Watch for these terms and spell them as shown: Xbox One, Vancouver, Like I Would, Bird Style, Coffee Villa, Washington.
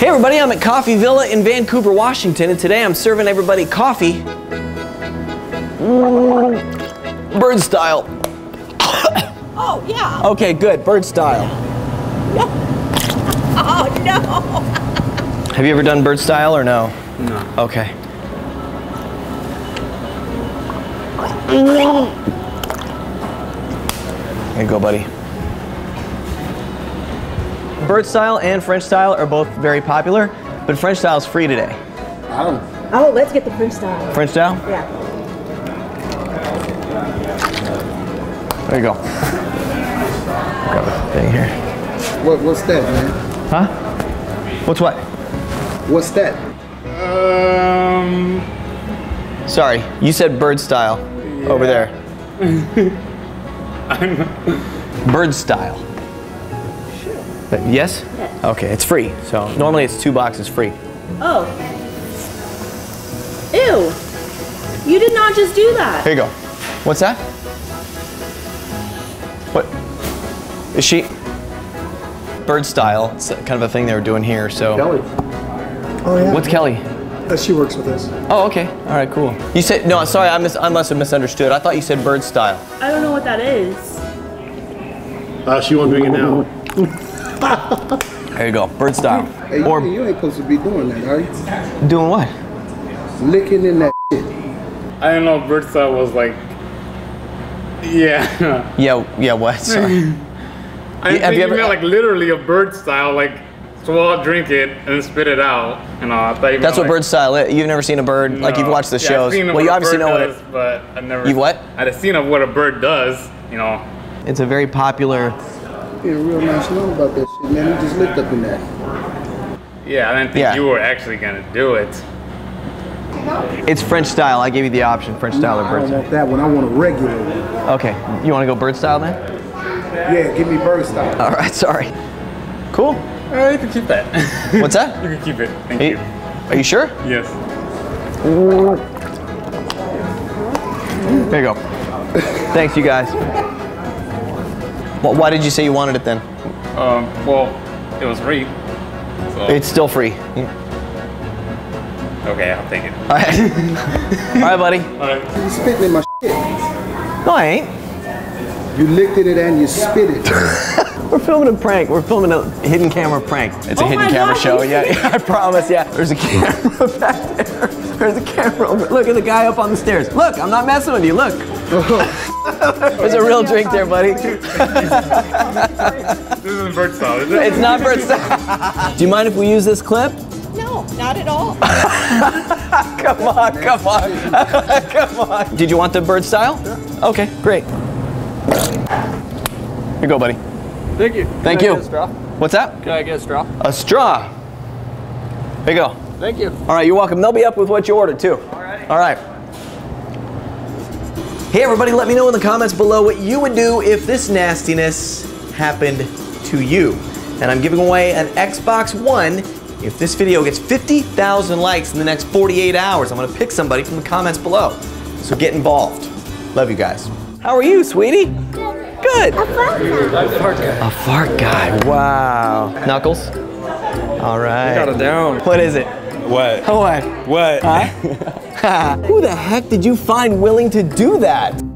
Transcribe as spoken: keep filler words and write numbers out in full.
Hey everybody, I'm at Coffee Villa in Vancouver, Washington, and today I'm serving everybody coffee, bird style. Oh yeah. Okay, good, bird style. No. Oh no. Have you ever done bird style or no? No. Okay. There you go, buddy. Bird style and French style are both very popular, but French style is free today. Oh. Oh, let's get the French style. French style? Yeah. There you go. Grab a thing here. What, what's that, man? Huh? What's what? What's that? Um. Sorry, you said bird style yeah. over there. I'm bird style. Yes? Yes. Okay, it's free. So normally it's two boxes free. Oh. Ew. You did not just do that. Here you go. What's that? What? Is she? Bird style. It's kind of a thing they were doing here, so. Kelly. Oh yeah. What's Kelly? Uh, she works with us. Oh, okay. All right, cool. You said, no, sorry, I, mis I must have misunderstood. I thought you said bird style. I don't know what that is. Uh, she won't bring it now. There you go, bird style. Hey, or you ain't supposed to be doing that, are you? Doing what? Licking in that shit. I don't know, bird style was like, yeah. Yeah, yeah, what? Sorry. I yeah, think you, you meant like literally a bird style, like swallow, drink it, and spit it out. And all. I thought you meant that's what like, bird style is. You've never seen a bird, no. like you've watched the yeah, shows. I've seen well, you obviously know does, what it. But I never. You what? I've seen of what a bird does, you know. It's a very popular. Being real nice know about that shit, man. You just licked up in that. Yeah, I didn't think yeah. you were actually gonna do it. It's French style. I gave you the option, French style no, or bird style. I don't want that one. I want a regular one. Okay, you want to go bird style then? Yeah, give me bird style. All right, sorry. Cool. All right, you can keep that. What's that? You can keep it. Thank you. you. Are you sure? Yes. There you go. Thanks, you guys. Well, why did you say you wanted it then? Um, well, it was free. So. It's still free. Yeah. Okay, I'll take it. All right, all right buddy. All right. You spitting in my shit. No, I ain't. You licked at it and you spit it. We're filming a prank. We're filming a hidden camera prank. It's a oh hidden camera God, show. Yeah, yeah, I promise. Yeah, there's a camera back there. There's a camera over. Look at the guy up on the stairs. Look, I'm not messing with you. Look. There's a real drink there, buddy. This isn't bird style, is it? It's not bird style. Do you mind if we use this clip? No, not at all. Come on, come on, come on. Did you want the bird style? Yeah. Okay, great. Here you go, buddy. Thank you. Thank Can you. I get a straw? What's that? Can I get a straw? A straw. There you go. Thank you. All right, you're welcome. They'll be up with what you ordered, too. All right. All right. Hey everybody, let me know in the comments below what you would do if this nastiness happened to you. And I'm giving away an Xbox One. If this video gets fifty thousand likes in the next forty-eight hours, I'm gonna pick somebody from the comments below. So get involved. Love you guys. How are you, sweetie? Good. Good. A fart guy. A fart guy. A fart guy, wow. Knuckles? All right. You got it down. What is it? What? What? What? Huh? Who the heck did you find willing to do that?